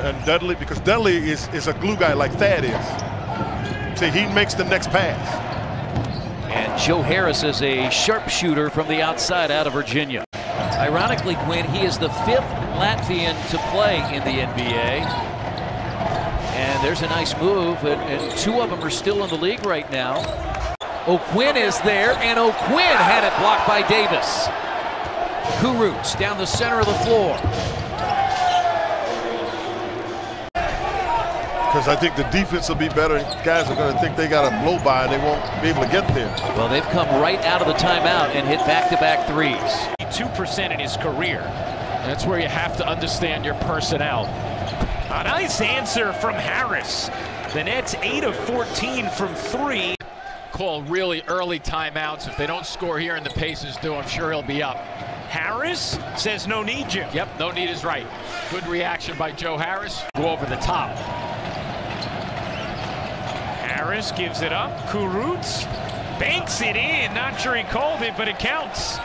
And Dudley, because Dudley is a glue guy like Thad is. See, he makes the next pass. And Joe Harris is a sharpshooter from the outside out of Virginia. Ironically, Quinn, he is the fifth Latvian to play in the NBA. And there's a nice move, and two of them are still in the league right now. O'Quinn is there, and O'Quinn had it blocked by Davis. Kurucs down the center of the floor. Because I think the defense will be better. Guys are going to think they got a blow by and they won't be able to get there. Well, they've come right out of the timeout and hit back-to-back threes. 2% in his career. That's where you have to understand your personnel. A nice answer from Harris. The Nets 8 of 14 from 3. Call really early timeouts. If they don't score here and the Pacers do, I'm sure he'll be up. Harris says no need, Jim. Yep, no need is right. Good reaction by Joe Harris. Go over the top. Harris gives it up. Kurucs banks it in. Not sure he called it, but it counts.